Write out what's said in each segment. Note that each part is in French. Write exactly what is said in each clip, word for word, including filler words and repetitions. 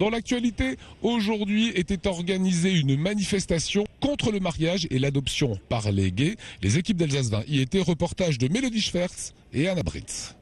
Dans l'actualité, aujourd'hui était organisée une manifestation contre le mariage et l'adoption par les gays. Les équipes d'Alsace Vita y étaient. Reportage de Mélodie Schfertz et Anna Britz.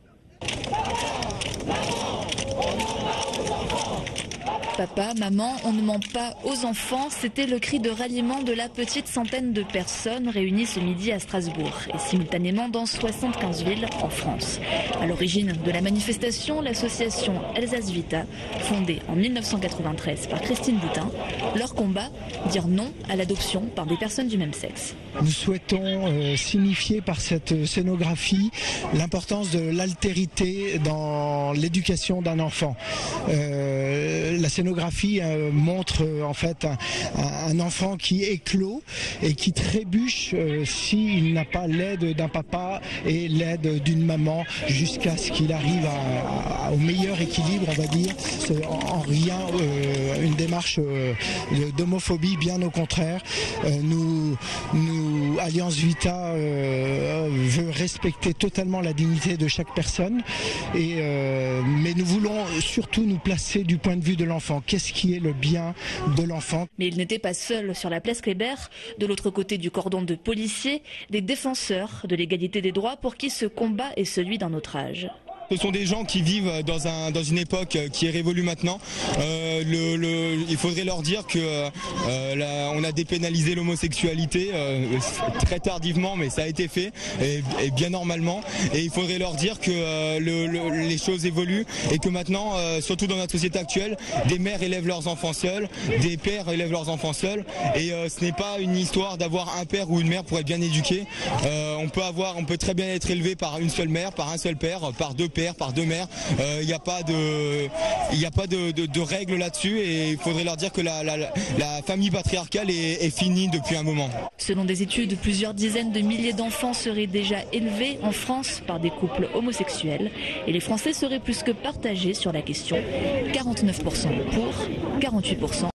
Papa, maman, on ne ment pas aux enfants, c'était le cri de ralliement de la petite centaine de personnes réunies ce midi à Strasbourg et simultanément dans soixante-quinze villes en France. À l'origine de la manifestation, l'association Alsace Vita, fondée en mille neuf cent quatre-vingt-treize par Christine Boutin, leur combat, dire non à l'adoption par des personnes du même sexe. Nous souhaitons euh, signifier par cette scénographie l'importance de l'altérité dans l'éducation d'un enfant. Euh, la scénographie Euh, montre euh, en fait un, un enfant qui éclot et qui trébuche euh, s'il n'a pas l'aide d'un papa et l'aide d'une maman jusqu'à ce qu'il arrive à, à, au meilleur équilibre, on va dire. C'est en, en rien euh, une démarche euh, d'homophobie, bien au contraire. Euh, nous, nous, Alliance Vita euh, veut respecter totalement la dignité de chaque personne, et, euh, mais nous voulons surtout nous placer du point de vue de l'enfant. Qu'est-ce qui est le bien de l'enfant? Mais il n'était pas seul sur la place Kléber. De l'autre côté du cordon de policiers, des défenseurs de l'égalité des droits pour qui ce combat est celui d'un autre âge. Ce sont des gens qui vivent dans, un, dans une époque qui est révolue maintenant. Euh, le, le, il faudrait leur dire que euh, la, on a dépénalisé l'homosexualité euh, très tardivement, mais ça a été fait, et, et bien normalement. Et il faudrait leur dire que euh, le, le, les choses évoluent et que maintenant, euh, surtout dans notre société actuelle, des mères élèvent leurs enfants seuls, des pères élèvent leurs enfants seuls. Et euh, ce n'est pas une histoire d'avoir un père ou une mère pour être bien éduqué. Euh, on peut avoir, on peut très bien être élevé par une seule mère, par un seul père, par deux pères, par deux mères. Il euh, n'y a pas de, y a pas de, de, de règles là-dessus, et il faudrait leur dire que la, la, la famille patriarcale est, est finie depuis un moment. Selon des études, plusieurs dizaines de milliers d'enfants seraient déjà élevés en France par des couples homosexuels, et les Français seraient plus que partagés sur la question. quarante-neuf pour cent pour, quarante-huit pour cent